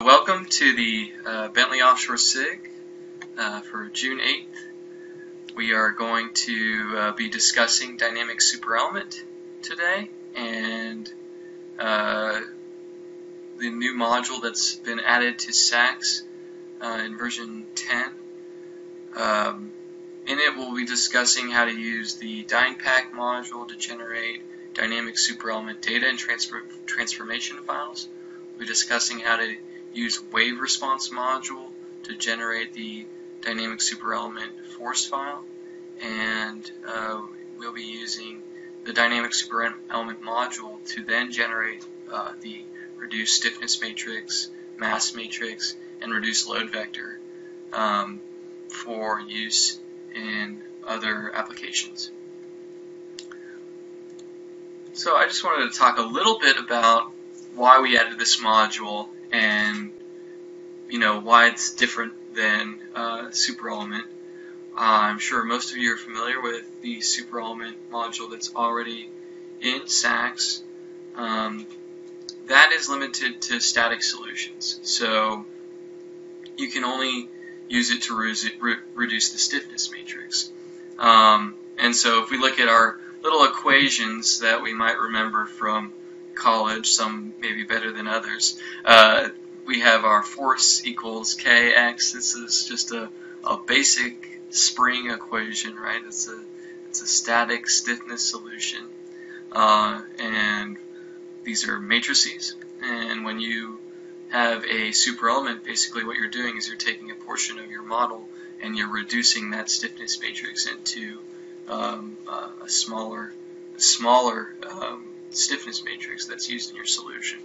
Welcome to the Bentley Offshore SIG for June 8th. We are going to be discussing Dynamic Super Element today and the new module that's been added to SACS in version 10. In it, we'll be discussing how to use the DynPack module to generate dynamic super element data and transformation files. We'll be discussing how to use Wave Response module to generate the dynamic super element force file. And we'll be using the dynamic super element module to then generate the reduced stiffness matrix, mass matrix, and reduced load vector for use in other applications. So I just wanted to talk a little bit about why we added this module and, you know, why it's different than Super Element. I'm sure most of you are familiar with the Super Element module that's already in SACS. That is limited to static solutions, so you can only use it to reduce the stiffness matrix. And so if we look at our little equations that we might remember from college, some maybe better than others, we have our force equals kx. This is just a basic spring equation, right? It's a static stiffness solution. And these are matrices, and when you have a super element, basically what you're doing is you're taking a portion of your model and you're reducing that stiffness matrix into a smaller stiffness matrix that's used in your solution.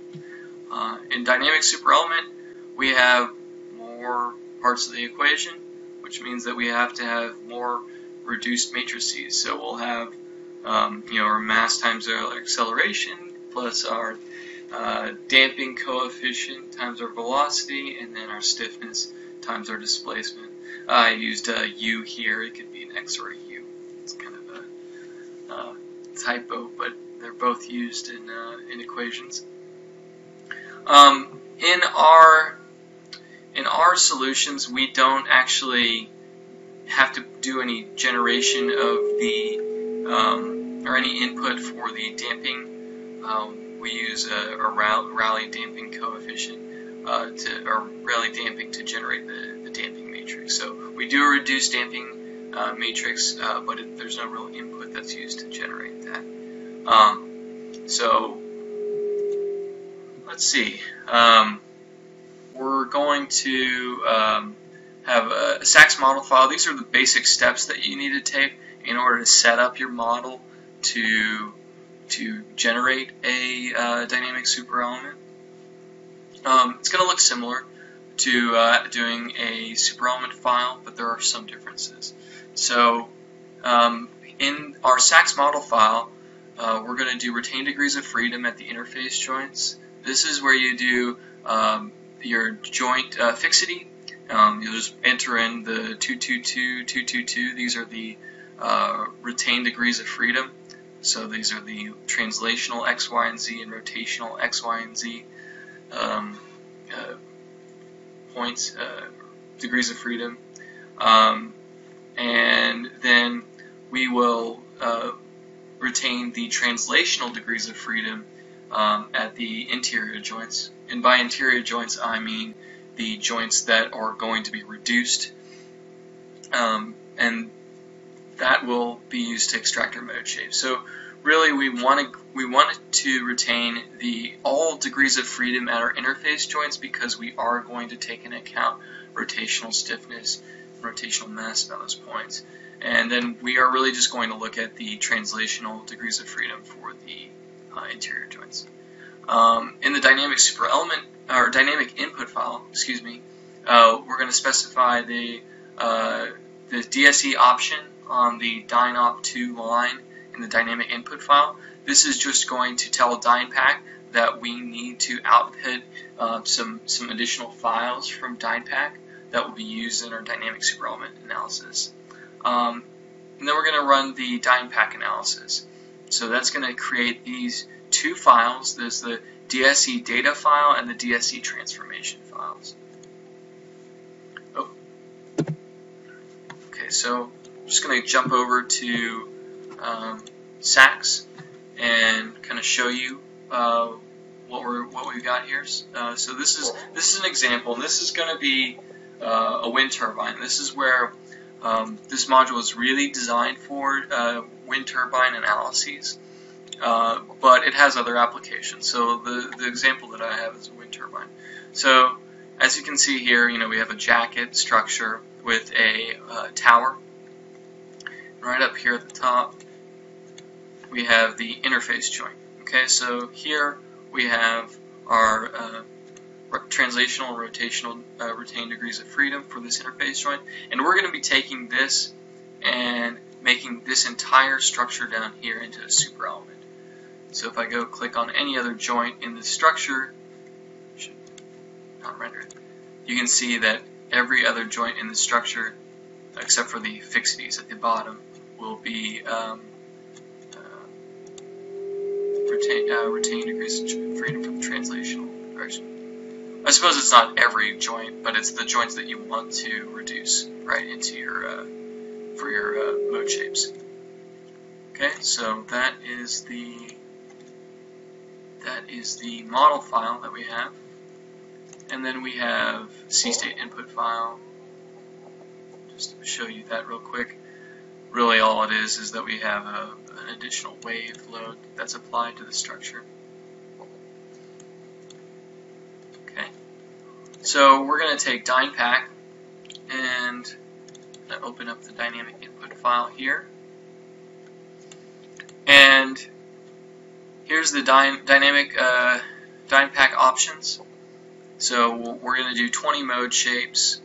In dynamic super element, we have more parts of the equation, which means that we have to have more reduced matrices. So we'll have our mass times our acceleration plus our damping coefficient times our velocity, and then our stiffness times our displacement. I used a U here. It could be an X or a U. It's kind of a typo, but they're both used in equations. In our solutions, we don't actually have to do any generation of the or any input for the damping. We use a Rayleigh damping coefficient Rayleigh damping to generate the damping matrix. So we do a reduced damping matrix, but there's no real input that's used to generate that. So let's see. We're going to have a SACS model file. These are the basic steps that you need to take in order to set up your model to generate a dynamic super element. It's going to look similar to doing a super element file, but there are some differences. So in our SACS model file, we're going to do retained degrees of freedom at the interface joints. This is where you do your joint fixity. You'll just enter in the 222, 222. These are the retained degrees of freedom. So these are the translational X, Y, and Z and rotational X, Y, and Z points, degrees of freedom. And then we will retain the translational degrees of freedom at the interior joints. And by interior joints, I mean the joints that are going to be reduced. And that will be used to extract our mode shape. So really we wanted to retain all degrees of freedom at our interface joints because we are going to take into account rotational stiffness and rotational mass at those points. And then we are really just going to look at the translational degrees of freedom for the interior joints. In the dynamic super element, or dynamic input file, excuse me, we're going to specify the DSE option on the DynOpt2 line in the dynamic input file. This is just going to tell DynPack that we need to output some additional files from DynPack that will be used in our dynamic super element analysis. And then we're going to run the Dynapack analysis. So that's going to create these two files. There's the DSE data file and the DSE transformation files. Oh. Okay, so I'm just going to jump over to SACS and kind of show you what we've got here. So this is an example, and this is going to be a wind turbine. This is where this module is really designed for wind turbine analyses, but it has other applications. So the example that I have is a wind turbine. So as you can see here, you know, we have a jacket structure with a tower. Right up here at the top, we have the interface joint. Okay, so here we have our translational and rotational retained degrees of freedom for this interface joint, and we're going to be taking this and making this entire structure down here into a super element. So if I go click on any other joint in this structure, should not render it, you can see that every other joint in the structure, except for the fixities at the bottom, will be retained degrees of freedom from the translational direction. I suppose it's not every joint, but it's the joints that you want to reduce right into your for your mode shapes. Okay, so that is the model file that we have, and then we have C-state input file. Just to show you that real quick. Really, all it is that we have an additional wave load that's applied to the structure. So we're going to take Dynapack and open up the dynamic input file here. And here's the Dynapack options. So we're going to do 20 mode shapes.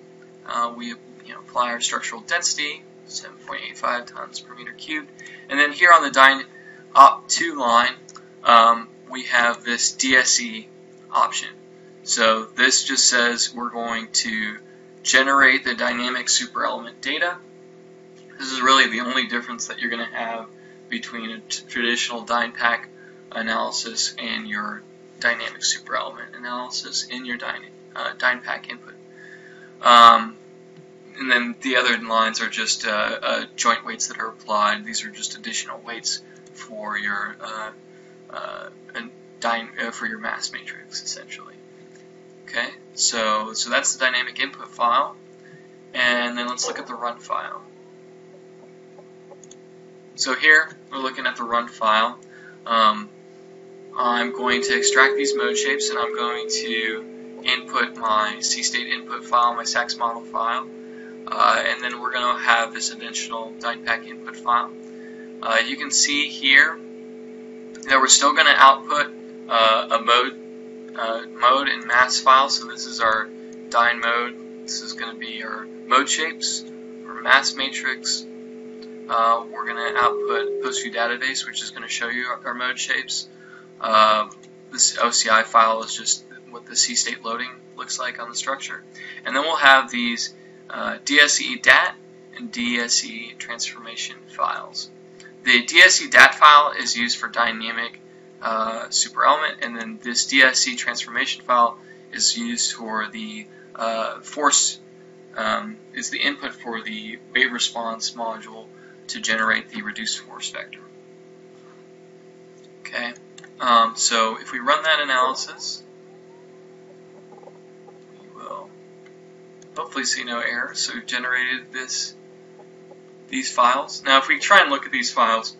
We apply our structural density, 7.85 tons per meter cubed. And then here on the DynOpt2 line, we have this DSE option. So this just says we're going to generate the dynamic super element data. This is really the only difference that you're going to have between a traditional Dynapack analysis and your dynamic super element analysis in your Dynapack input. And then the other lines are just joint weights that are applied. These are just additional weights for your for your mass matrix, essentially. Okay, so that's the dynamic input file, and then let's look at the run file. So here we're looking at the run file. I'm going to extract these mode shapes, and I'm going to input my C-state input file, my SACS model file, and then we're going to have this additional Dynapack input file. You can see here that we're still going to output a mode and mass file. So this is our dyn mode. This is going to be our mode shapes, our mass matrix. We're going to output PostVue database, which is going to show you our mode shapes. This OCI file is just what the C-state loading looks like on the structure. And then we'll have these DSE DAT and DSE transformation files. The DSE DAT file is used for dynamic super element, and then this DSE transformation file is used for the force, is the input for the wave response module to generate the reduced force vector. Okay, so if we run that analysis, we will hopefully see no errors. So we've generated these files. Now if we try and look at these files,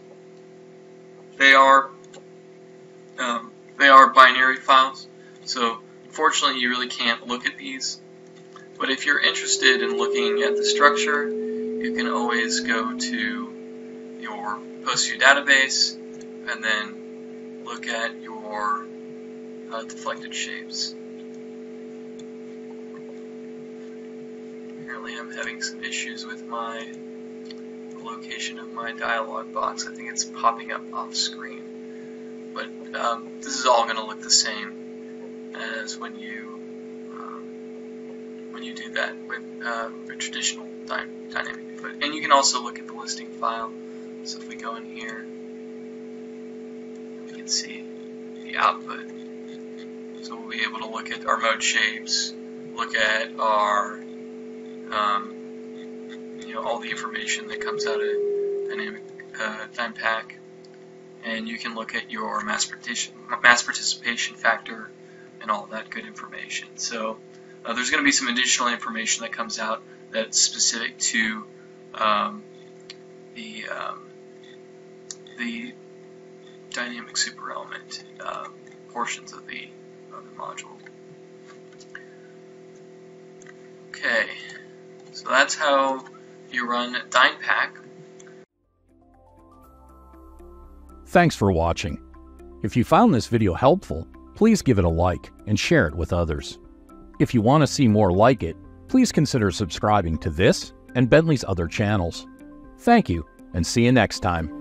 they are binary files, so unfortunately you really can't look at these. But if you're interested in looking at the structure, you can always go to your PostVue database and then look at your deflected shapes. Apparently I'm having some issues with the location of my dialog box. I think it's popping up off screen. But this is all going to look the same as when you do that with a traditional dynamic. input. And you can also look at the listing file. So if we go in here, we can see the output. So we'll be able to look at our mode shapes, look at our, all the information that comes out of Dynamic Dynapack. And you can look at your mass participation factor and all that good information. So there's going to be some additional information that comes out that's specific to the dynamic super element portions of the module. Okay, so that's how you run Dynapack. Thanks for watching. If you found this video helpful, please give it a like and share it with others. If you want to see more like it, please consider subscribing to this and Bentley's other channels. Thank you, and see you next time.